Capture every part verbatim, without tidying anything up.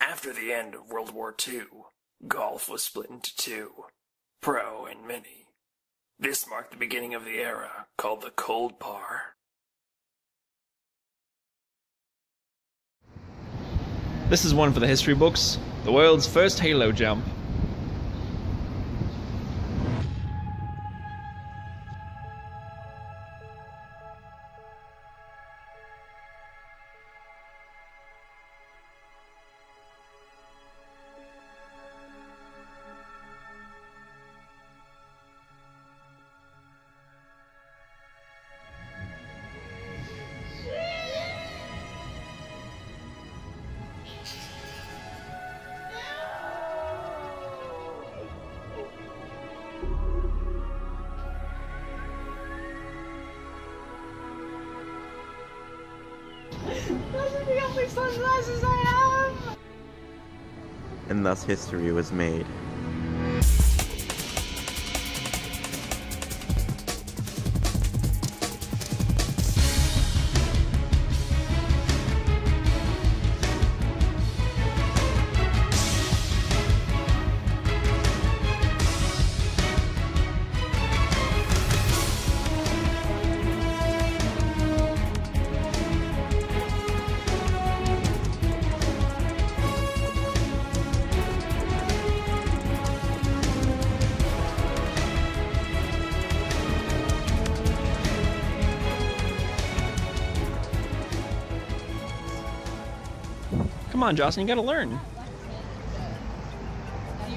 After the end of World War Two, golf was split into two, pro and mini. This marked the beginning of the era called the Cold Par. This is one for the history books, the world's first halo jump. Those are the only sunglasses I have! And thus history was made. Come on, Jocelyn, you gotta learn. Ooh.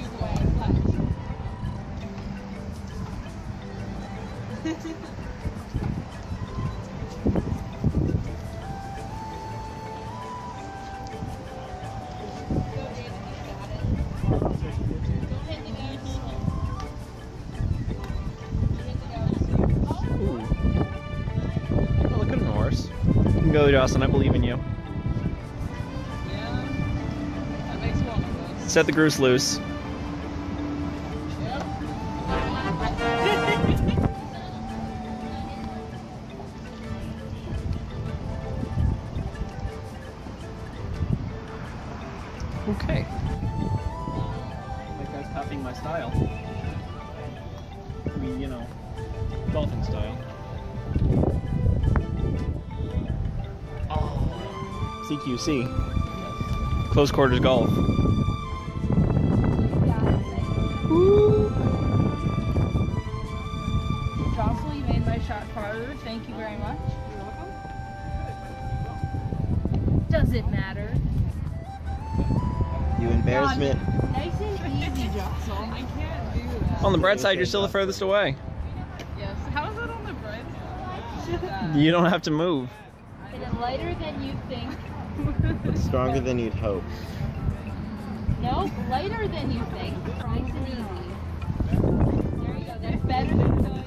Oh, look at a horse. You can go, Jocelyn, I believe in you. Set the goose loose. Okay. That guy's copying my style. I mean, you know, dolphin style. Oh. C Q C. Close quarters golf. Dolfo, you made my shot farther. Thank you very much. You're welcome. Does it matter? You embarrassment. God, nice and easy, Dolfo. I can't do that. On the Brad side, you're still the furthest away. Yes. How is it on the Brad side? You don't have to move. Is it lighter than you think? It's stronger than you'd hope. No, lighter than you think. Nice and easy. There you go. That's better than going past.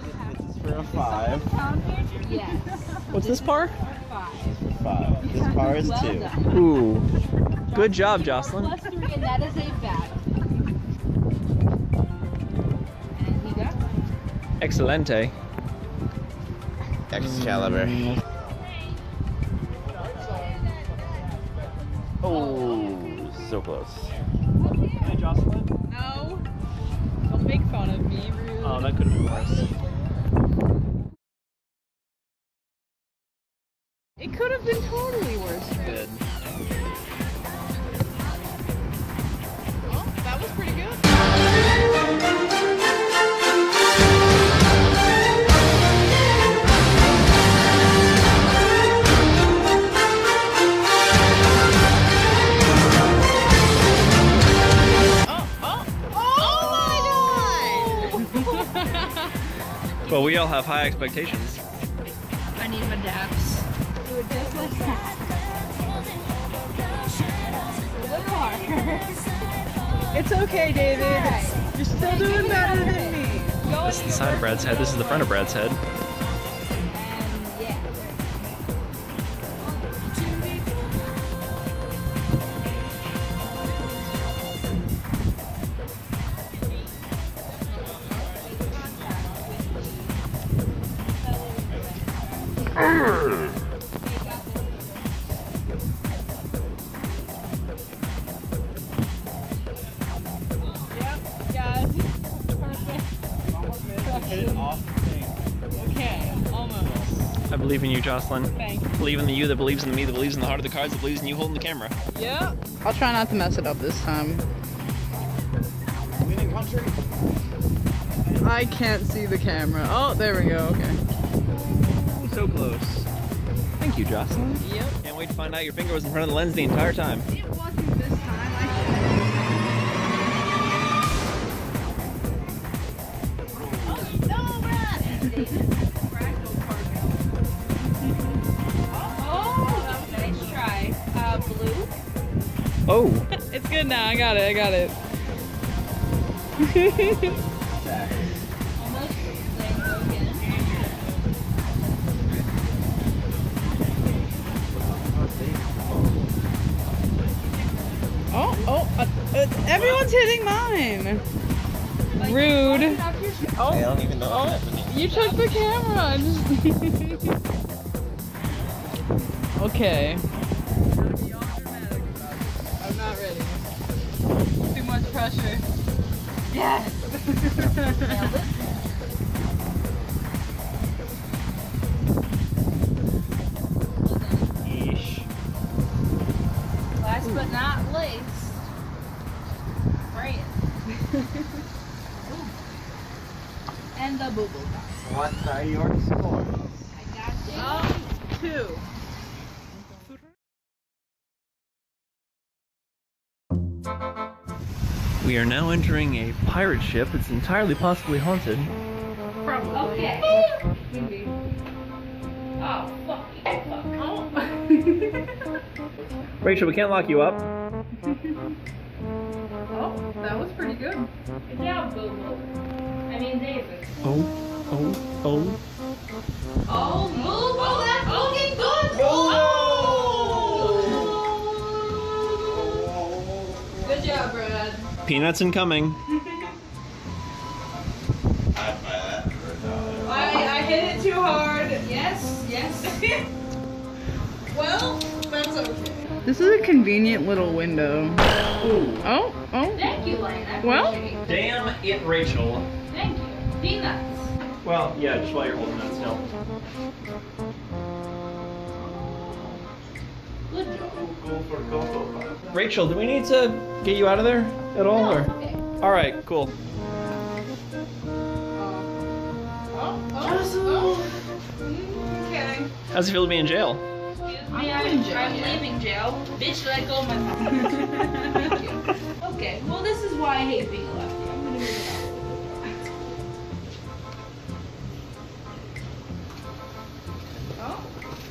This is for a five. Yes. What's this, this par? Five. This is for five. This par is well two. Done. Ooh. Jocelyn, good job, Jocelyn. Plus three, and that is a bat. And he got one. Excelente. Excalibur. Mm. Oh, so close. Hey, Jocelyn? No. Don't make fun of me, really. Oh, that could have been worse. It could have been totally worse. Good. Well, that was pretty good. Well, we all have high expectations. I need my daps. Do it just like that. A little harder. It's okay, David. Right. You're still hey, doing better than it. me. Go this is the side of Brad's head. This is the front of Brad's head. believe in you, Jocelyn. Thanks. Believe in the you that believes in the me that believes in the heart of the cards that believes in you holding the camera. Yeah. I'll try not to mess it up this time. Winning country. I can't see the camera. Oh, there we go. Okay. So close. Thank you, Jocelyn. Yep. Can't wait to find out your finger was in front of the lens the entire time. It wasn't this time. I should have. Oh, no, oh! It's good now, I got it, I got it. oh, oh, uh, uh, everyone's hitting mine! Rude. Oh, I don't even know what happened. You took the camera! Okay. Pressure. Yes! Ish. Last Ooh. But not least, Fran. And the boo-boo. What are your scores? I got you. Oh, two. We are now entering a pirate ship. It's entirely possibly haunted. Probably. Okay. Maybe. Oh, fuck. Fuck. Oh. Rachel, we can't lock you up. Oh, that was pretty good. Good job, Boo Boo. I mean, David. Oh, oh, oh. Oh, Boo Boo, that's fucking good! Oh! Good job, Brad. Peanuts incoming. I, I hit it too hard. Yes, yes. Well, that's okay. This is a convenient little window. Ooh. Oh, oh. Thank you, Lane. I well, damn it, Rachel. Thank you. Peanuts. Well, yeah, just while you're holding that still. Good job. Go for go. Rachel, do we need to get you out of there at all? No, or? Okay. All right, cool. Oh, oh, oh. Okay. How's it feel to be in jail? Me, I'm, in jail, I'm yeah. leaving jail. Bitch, let go of my phone. Thank you. Okay, well, this is why I hate being left. I'm gonna be out. Oh,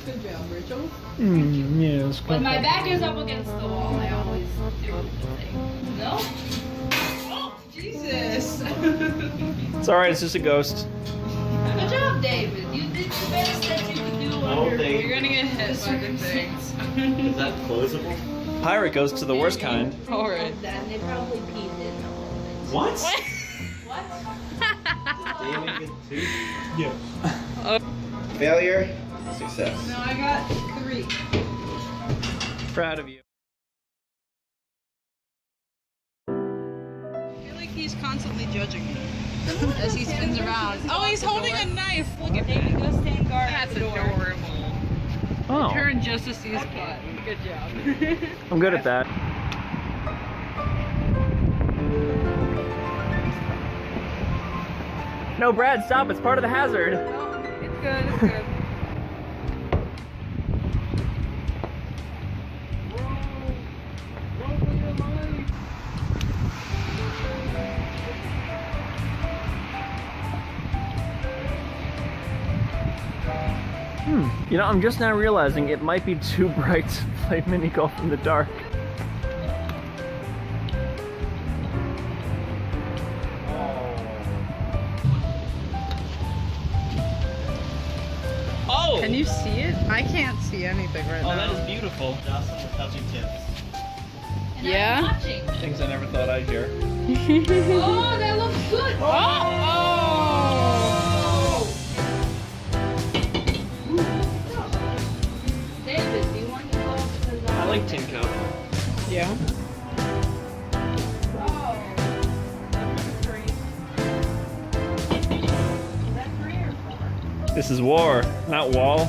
good job, Rachel. Mm, yeah, it's when my back is up against the wall, I always do the thing. No? Oh, Jesus! It's alright, it's just a ghost. Good job, David. You did the best that you could do on your thing. You're gonna get hit by the things. Is that closable? Pirate ghosts are the worst kind. Alright. They probably peed in the whole thing. What? What? What? David gets two? Yeah. Uh, Failure? Success. No, I got three. Proud of you. I feel like he's constantly judging me as he spins around. Oh, he's holding a knife. Look at me. Go stand guard at the door. That's adorable. Oh. Turn just to see his butt. Good job. I'm good at that. No, Brad, stop. It's part of the hazard. No, it's good. It's good. Hmm. You know, I'm just now realizing it might be too bright to play mini golf in the dark. Oh! Can you see it? I can't see anything right oh, now. Oh, that is beautiful. Jocelyn is touching tips. And yeah? I'm watching. Things I never thought I'd hear. Oh, that looks good! Oh! Oh! Tin cup. Yeah. Wow. That's three. Is that three or four? This is war, not wall.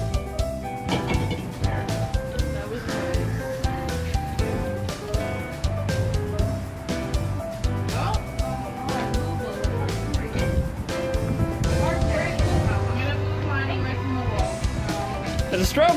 stroke.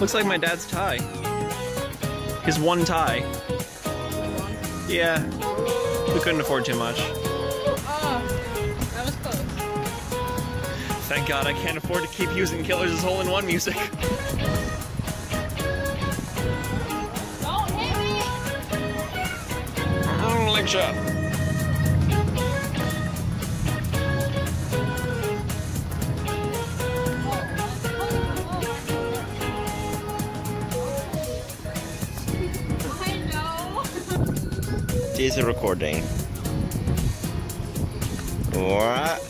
Looks like my dad's tie. His one tie. Yeah. We couldn't afford too much. Oh, that was close. Thank God I can't afford to keep using Killers' hole-in-one music. Don't hit me! Mm, leg shot. Is a recording. What?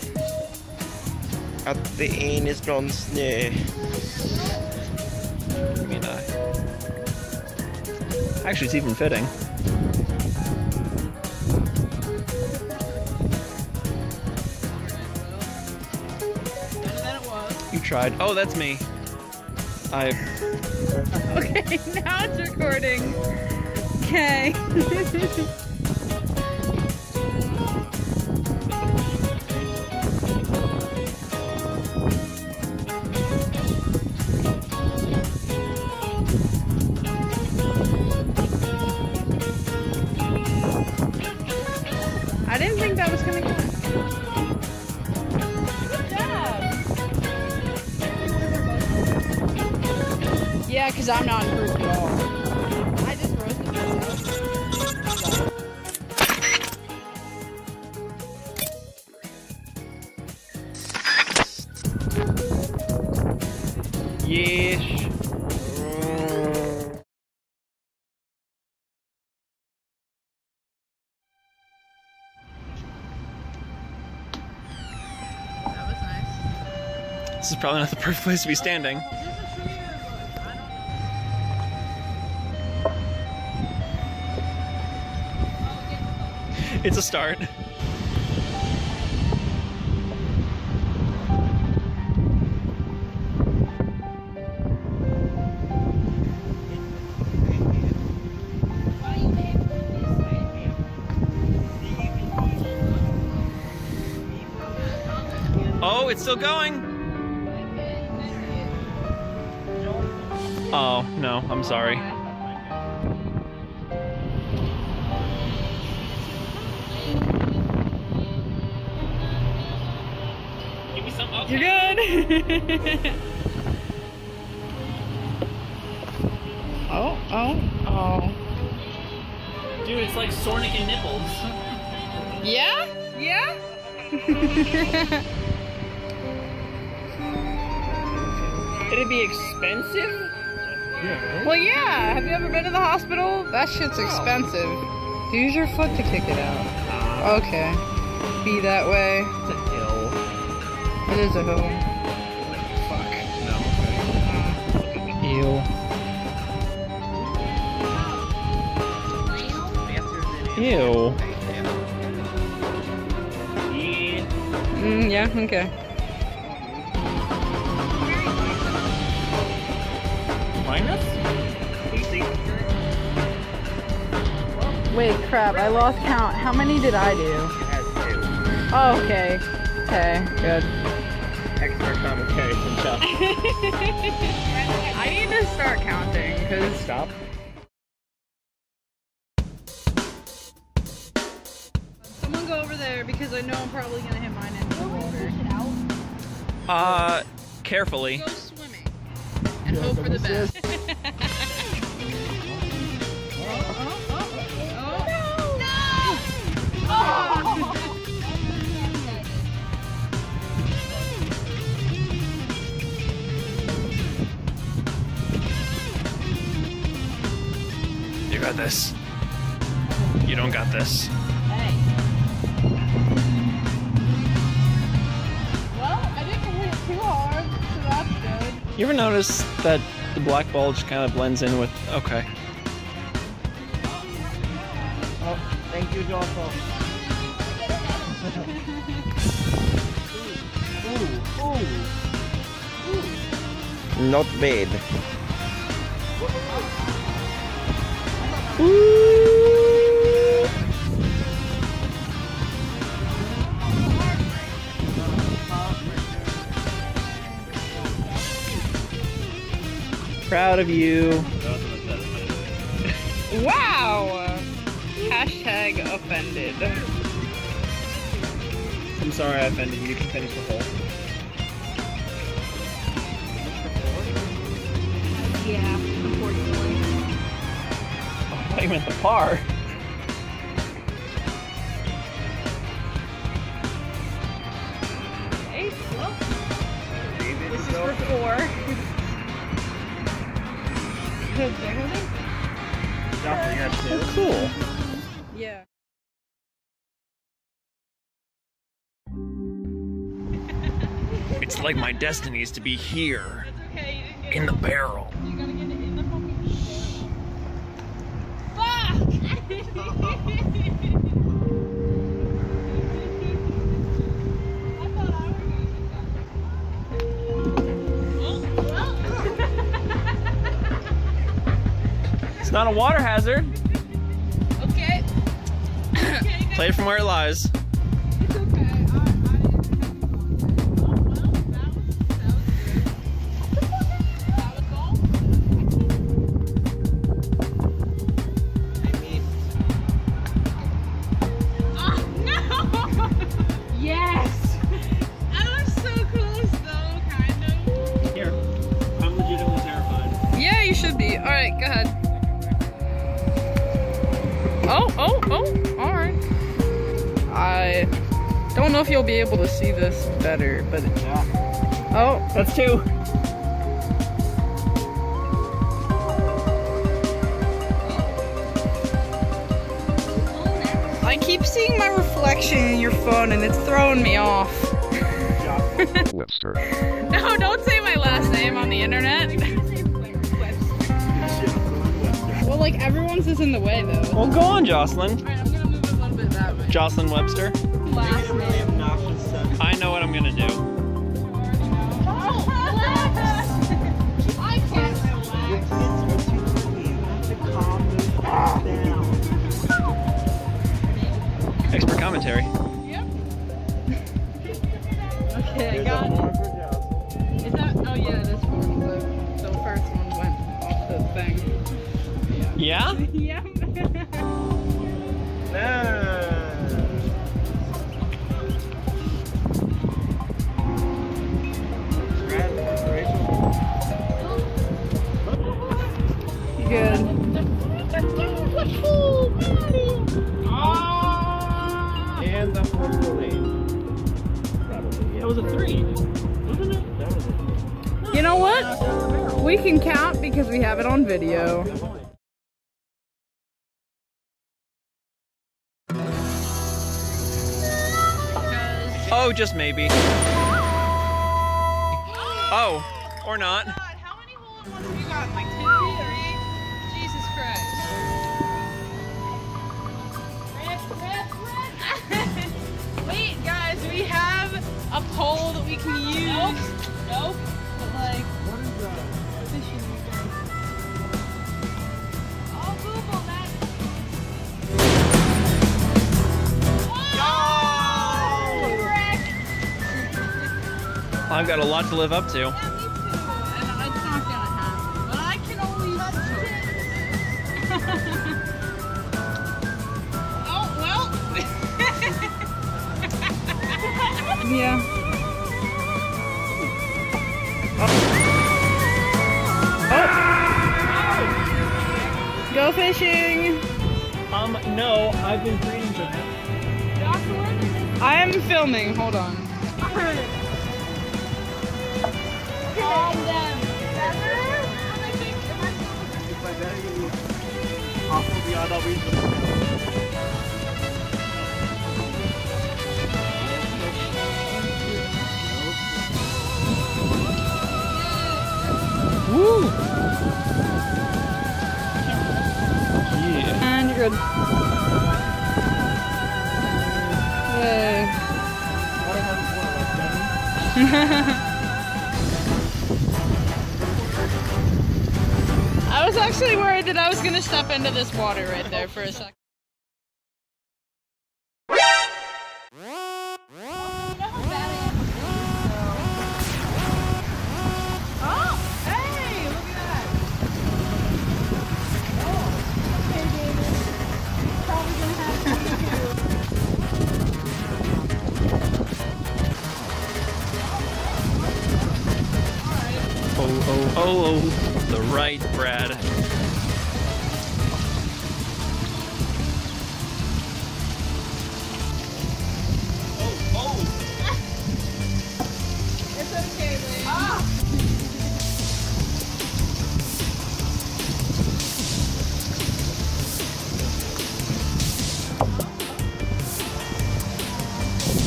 Att det är någon snö. I mean, I... Actually, it's even fitting. You tried. Oh, that's me. I. Okay, now it's recording. Okay. Yeah, because I'm not improved at all. I just roasted myself. Yes. That was nice. This is probably not the perfect place to be standing. It's a start. Oh, it's still going. Oh, no, I'm sorry. You're good. Oh, oh, oh. Dude, it's like Sornic and Nipples. Yeah? Yeah? It'd be expensive? Yeah, right? Well, yeah. Have you ever been to the hospital? That shit's expensive. Oh. Do you use your foot to kick it out. Okay. Be that way. It is a hill. Fuck. No. Ew. Ew. Mm, yeah, okay. Minus? Wait, crap, I lost count. How many did I do? Oh, okay. Okay, good. Expert commentary stuff. I need to start counting, because... Stop. Someone go over there, because I know I'm probably going to hit mine into the water. Uh, carefully. Go swimming, and yeah, hope for the best. You got this. You don't got this. Hey. Well, I didn't hit it too hard, so that's good. You ever notice that the black ball just kind of blends in with... Okay. Oh, thank you, Dolfo. not bad. Ooh. Proud of you. Wow! Hashtag offended. I'm sorry I offended you. You can finish the hole. Yeah, unfortunately. I thought you meant the par. Hey, well. David this is Dolfo. For four. Good, they're going to cool. Yeah. It's like my destiny is to be here. That's okay, you didn't get in the barrel. It's not a water hazard. Okay. Okay, play it from where it lies. It's okay. I, I didn't have to. Oh, well, that was, that was good. That was golf. I mean. Oh, no! Yes! I was so close, though, kind of. Here. I'm legitimately terrified. Yeah, you should be. Alright, go ahead. Oh, oh, oh, all right. I don't know if you'll be able to see this better, but it's not. Oh, that's two. I keep seeing my reflection in your phone and it's throwing me off. Webster. No, don't say my last name on the internet. Well, like, everyone's is in the way, though. Well, go on, Jocelyn. Alright, I'm gonna move it one bit that way. Jocelyn Webster. Last name. I know what I'm gonna do. Oh, relax! I can't relax. Your kids are too you have to calm them down. Expert commentary. Yep. Okay, I got it. Is that, oh yeah, this one, the, the first one went off the thing. Yeah? Yeah. You good? And that's what we'll need. Probably. That was a three, wasn't it? That was a three. You know what? We can count because we have it on video. Oh, just maybe. Oh, or not. How many hole-in-ones have you got? Like two, three? Jesus Christ. Wait, guys, we have a pole that we can use. Nope. Nope. But like, what is that? Fishing. I'll Google that. I've got a lot to live up to. Yeah, me too. And it's not gonna happen. But I can only touch it. Oh, well. Yeah. Oh. Oh. Go fishing. Um, no, I've been training for that. I am filming. Hold on. Calm down. Woo! Yeah. And you're good. Yay. actually worried that I was gonna step into this water right there for a second. Oh, oh, oh, the right, Brad. Oh, oh. It's okay, Lane. Ah.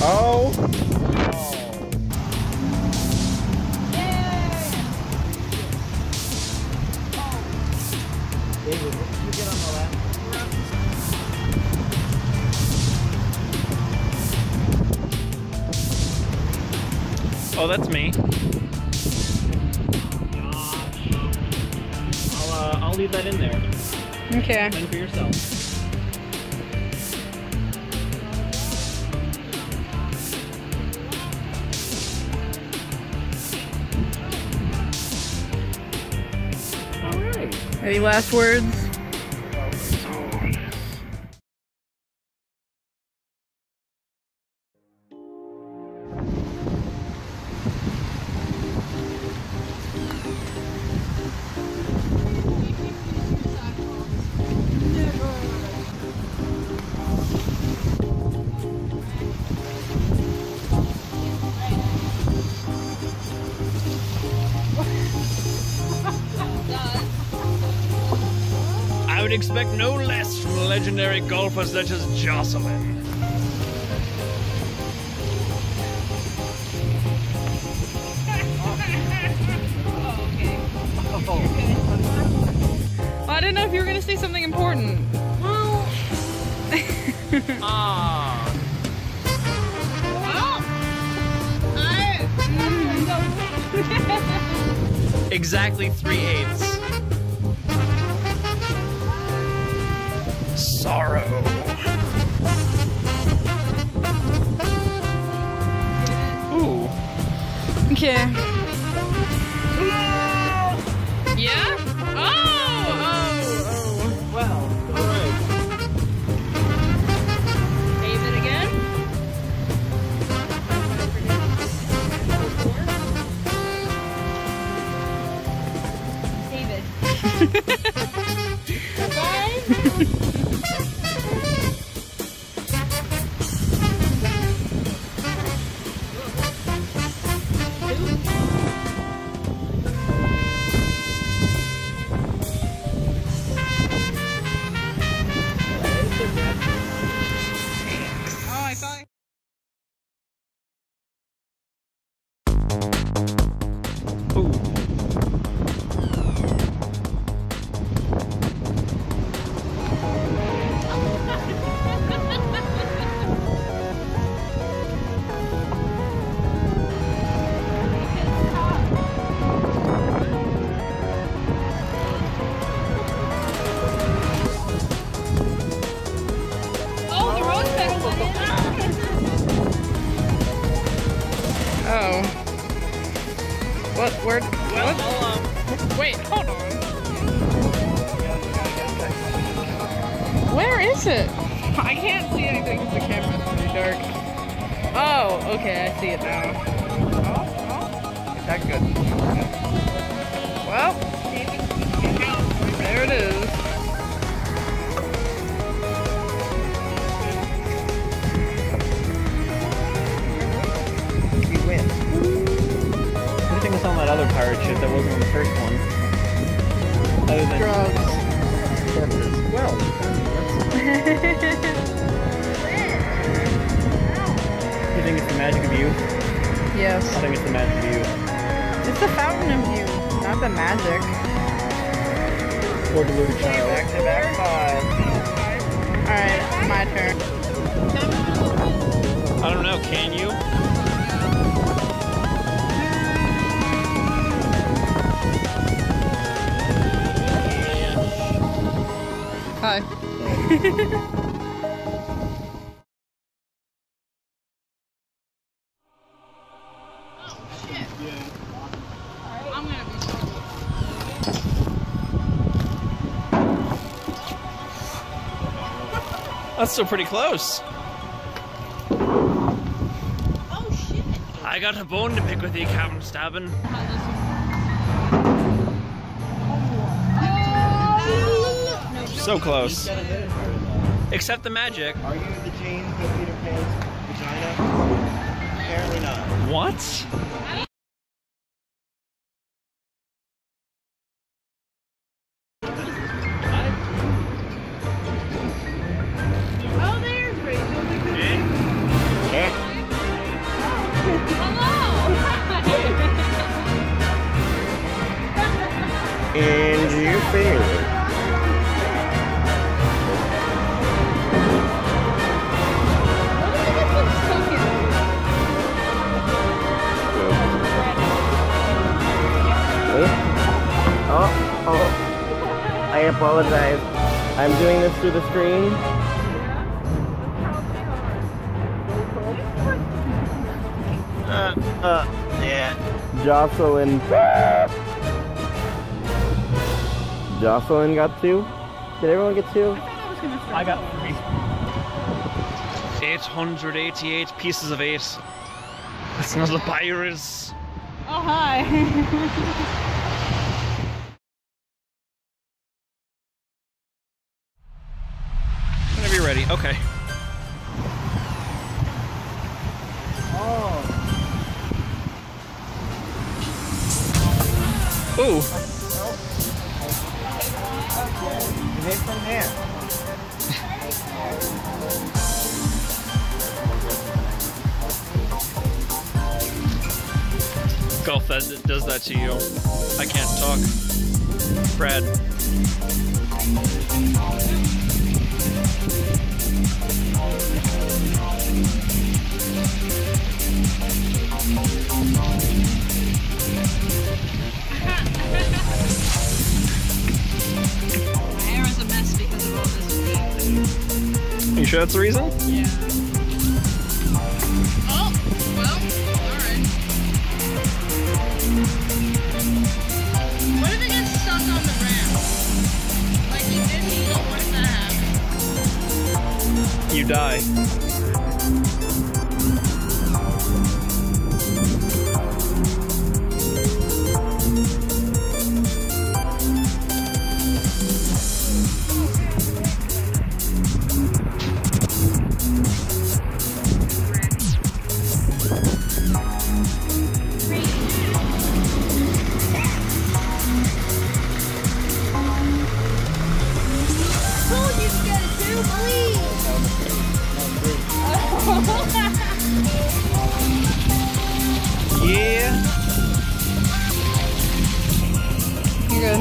Oh. Oh, that's me. I'll, uh, I'll leave that in there. Okay. Fend for yourself. All right. Any last words? I would expect no less from legendary golfers such as Jocelyn. Well, I didn't know if you were going to say something important. Well... Ah. Well, I... Exactly three-eighths. Sorrow. Ooh. Okay. Yeah? Oh! Oh! Oh! Well, alright. Aim it again? David. Bye! Word? Well, what? Um, wait, hold on. Where is it? I can't see anything because the camera's pretty dark. Oh, okay, I see it now. Oh, oh. That's good. Well, there it is. You win. Was on that other pirate ship that wasn't on the first one. Other than drugs. Well, you think it's the magic of you? Yes. I think it's the magic of you. It's the fountain of you, not the magic. Or deluded child. Back to back five. Alright, my turn. I don't know, can you? That's still pretty close. Oh shit! I got a bone to pick with you, Captain Stabbin. Oh. So close. Except the magic. Are you the James of Peter Pan's vagina? Apparently not. What? Apologize. I'm doing this through the screen. Uh, uh, yeah. Jocelyn. Jocelyn got two? Did everyone get two? I, I got three. eight hundred eighty-eight pieces of eight. That's not the virus. Oh, hi. Ready. Okay. Oh. Ooh. Golf that does that to you. I can't talk. Brad. You sure that's the reason? Yeah. Oh, well, alright. What if it gets stuck on the ramp? Like you did me, what if that happens? You die. Good.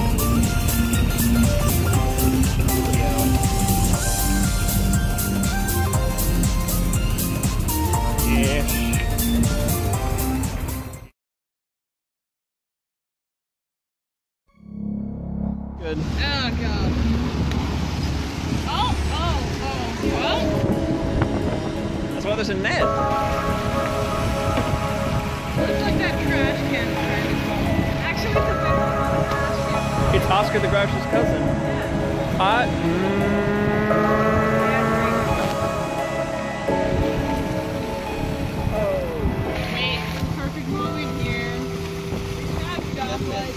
Oh god. Oh, oh, oh, well. That's why there's a net. Looks like that trash can thing. Actually, it's a trash can. It's Oscar the Grouch's cousin. Yeah. I. Mm. Oh. Wait, perfect moment here. Good job, Jocelyn.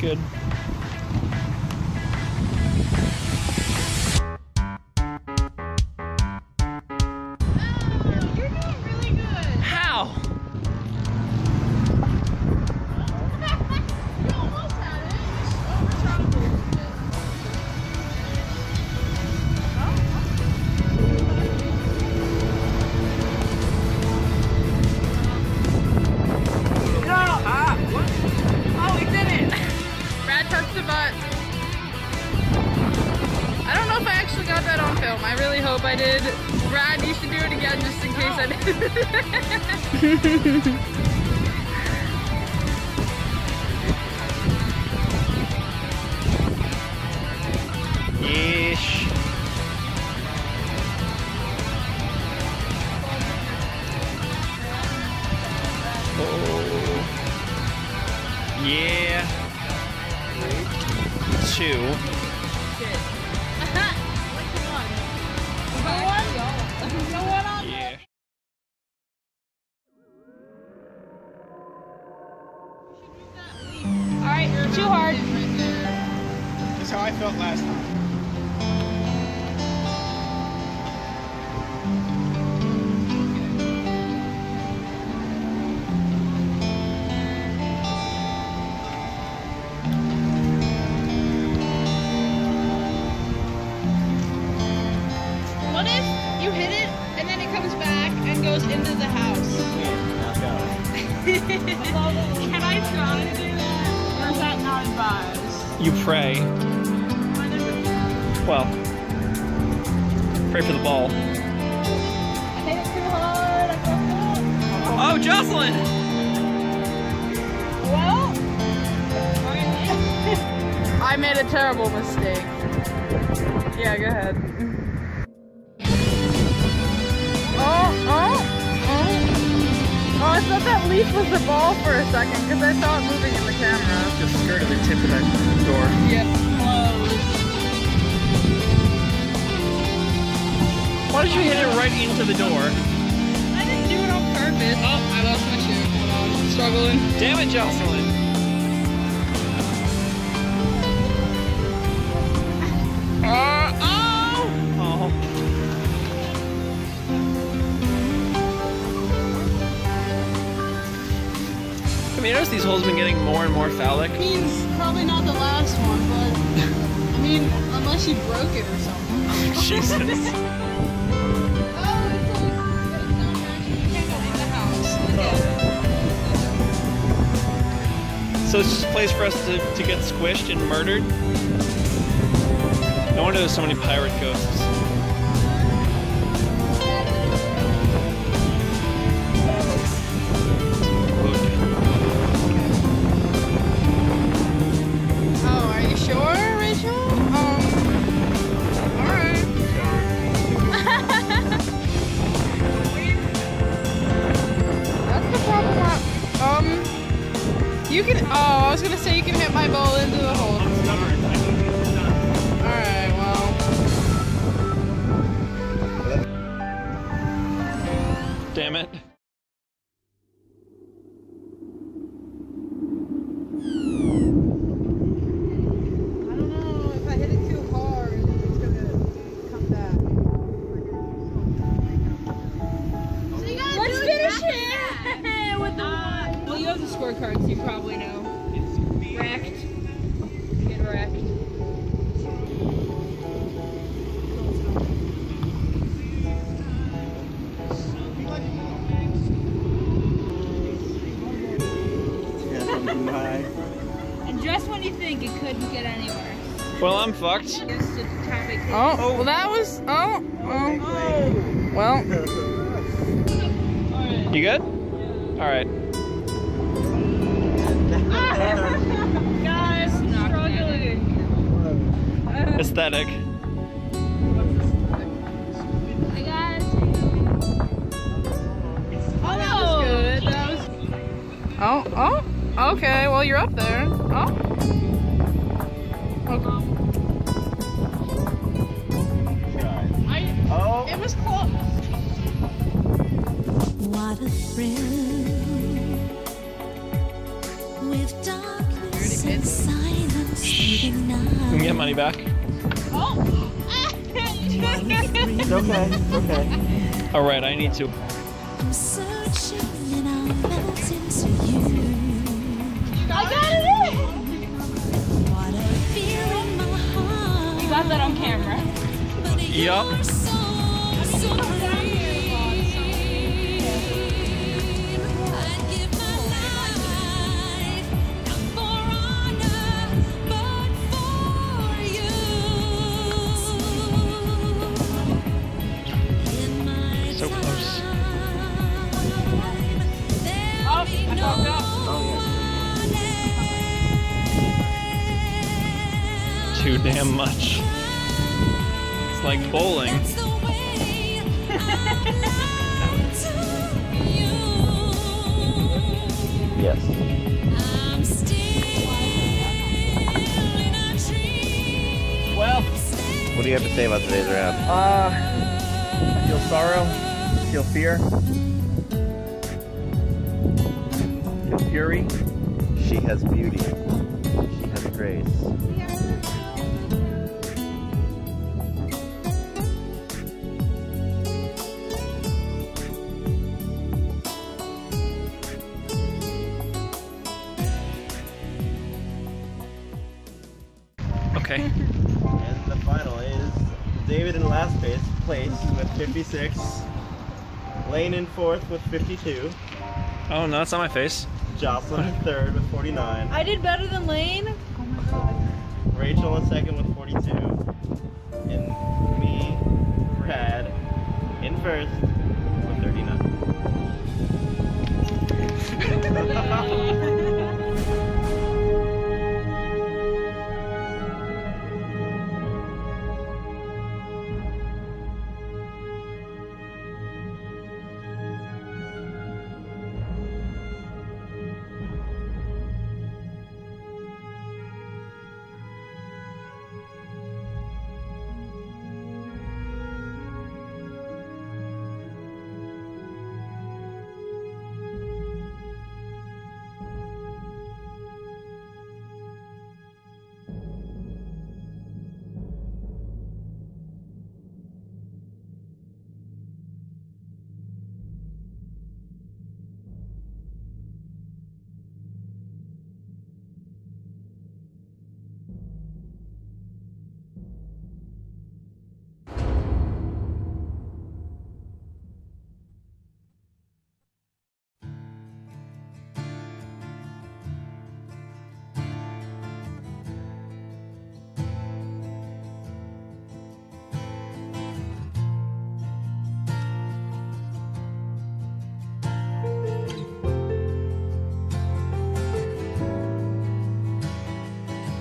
good. I really hope I did. Brad, you should do it again just in case oh. I did. Yeesh. Oh. Yeah. Two. Too hard. That's how I felt last time. What if you hit it and then it comes back and goes into the house? Can I try to do that? Or is that not advised? You pray. Well, pray for the ball. I hit it too hard. I oh, Jocelyn! Well, I made a terrible mistake. Yeah, go ahead. Oh, oh! Oh, I thought that leaf was the ball for a second because I saw it moving in the camera. Just skirted the tip of that door. Yep, close. Why did you hit it right into the door? I didn't do it on purpose. Oh, I lost my shoe. Hold on, I'm struggling. Damn it, Jocelyn. Uh, oh! Oh. I mean, I notice these holes have been getting more and more phallic. He's probably not the last one, but I mean, unless you broke it or something. Jesus. Oh, it's like, you can't go in the house. Oh. So it's just a place for us to, to get squished and murdered? No wonder there's so many pirate ghosts. You can, oh, I was gonna say you can hit my ball into the hole. I'm stubborn. I can get it done. Alright, well. Damn it. I don't know, if I hit it too hard, it's gonna come back. So you gotta Let's do finish it! Back. With the uh, Well, you have the score cards, you probably know. Wrecked. Get wrecked. And just when you think it couldn't get any worse. Well, I'm fucked. Oh, oh, well, that was. Oh, oh. oh. Well. You good? All right. Guys, struggling. Uh, Aesthetic. Hey guys. Oh, that was good. That was. Oh, oh. Okay. Well, you're up there. Oh. Okay. I, oh. It was close. What a thrill. With darkness inside. cash. You can get money back. Oh. It's okay, it's okay. All right, I need to. I'm searching and I'm melting to you. I got it in! What a feeling, my heart. You got that on camera. Yup. So, so I'd give my life, not for honor, but for you. In my so close. Time, there be no one else. Too damn much. It's like bowling. Yes. I'm still in a dream. Well, what do you have to say about today's round? Uh, I feel sorrow, I feel fear, I feel fury. She has beauty, she has grace. Okay. And the final is David in last place, place with fifty-six, Lane in fourth with fifty-two. Oh no, that's not my face. Jocelyn in third with forty-nine. I did better than Lane? Oh my god. Rachel in second with forty-two. And me, Brad, in first with thirty-nine.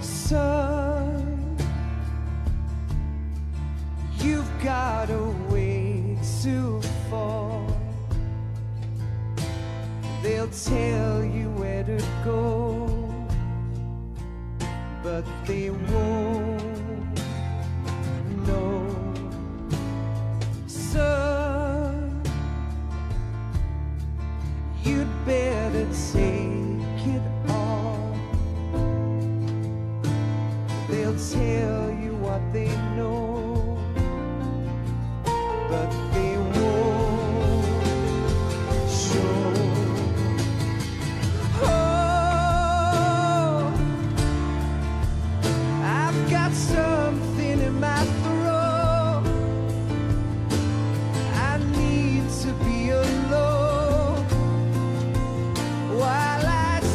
Son, you've got a way to fall. They'll tell you where to go, but they won't know. Son, you'd better take it all. They'll tell you what they know, but they won't show. Oh, I've got something in my throat. I need to be alone while I suffer.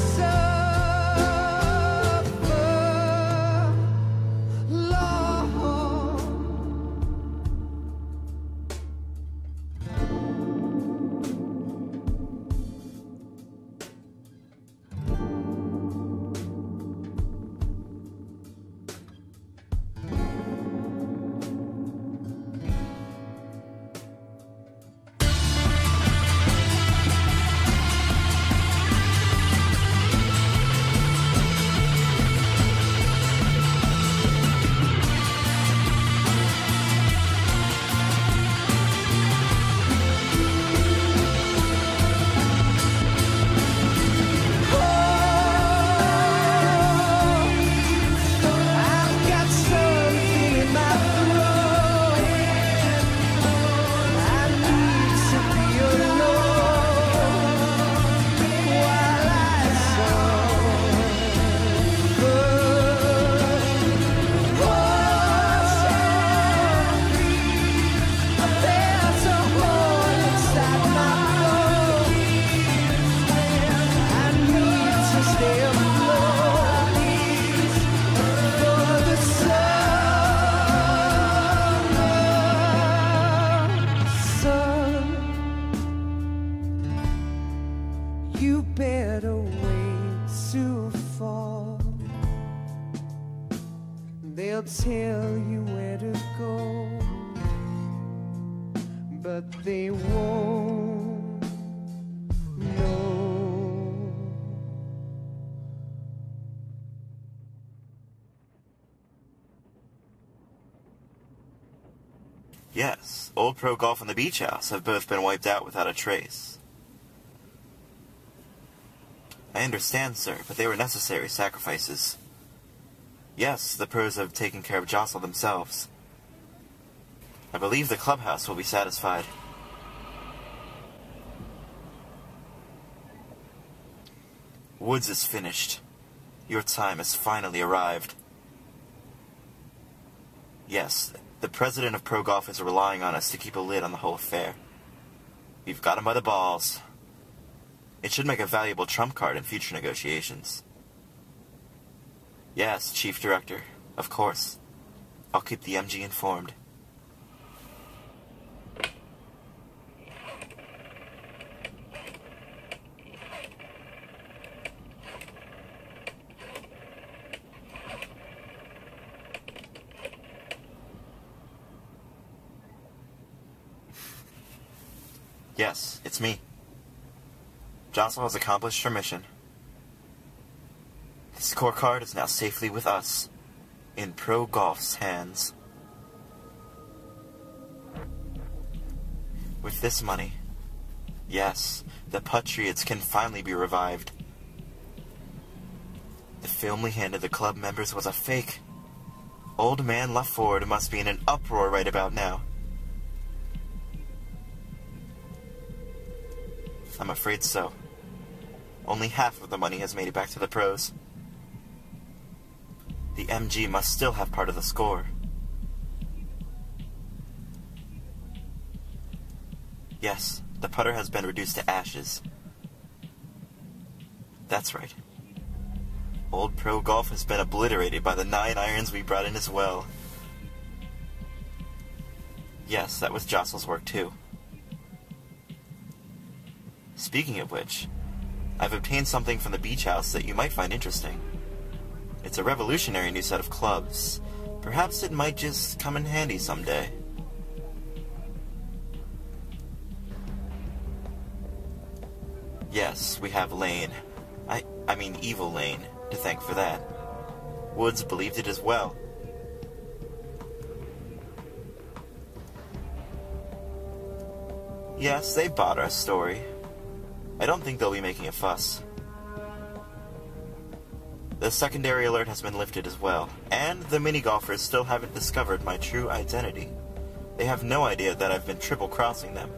Tell you where to go, but they won't know. Yes, Old Pro Golf and the Beach House have both been wiped out without a trace. I understand, sir, but they were necessary sacrifices. Yes, the pros have taken care of Jocelyn themselves. I believe the clubhouse will be satisfied. Woods is finished. Your time has finally arrived. Yes, the president of Pro Golf is relying on us to keep a lid on the whole affair. We've got him by the balls. It should make a valuable trump card in future negotiations. Yes, Chief Director. Of course. I'll keep the M G informed. Yes, it's me. Jocelyn has accomplished her mission. The score card is now safely with us, in Pro Golf's hands. With this money, yes, the Patriots can finally be revived. The film we handed the club members was a fake. Old man Laford must be in an uproar right about now. I'm afraid so. Only half of the money has made it back to the pros. The M G must still have part of the score. Yes, the putter has been reduced to ashes. That's right. Old Pro Golf has been obliterated by the nine irons we brought in as well. Yes, that was Jocelyn's work too. Speaking of which, I've obtained something from the beach house that you might find interesting. It's a revolutionary new set of clubs. Perhaps it might just come in handy someday. Yes, we have Lane. I, I mean evil Lane, to thank for that. Woods believed it as well. Yes, they bought our story. I don't think they'll be making a fuss. The secondary alert has been lifted as well, and the mini-golfers still haven't discovered my true identity. They have no idea that I've been triple-crossing them.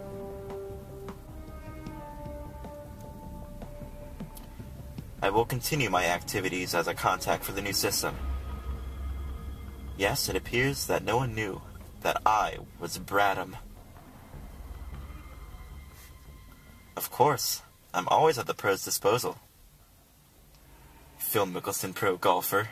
I will continue my activities as a contact for the new system. Yes, it appears that no one knew that I was Bradham. Of course, I'm always at the pro's disposal. Phil Mickelson, pro golfer.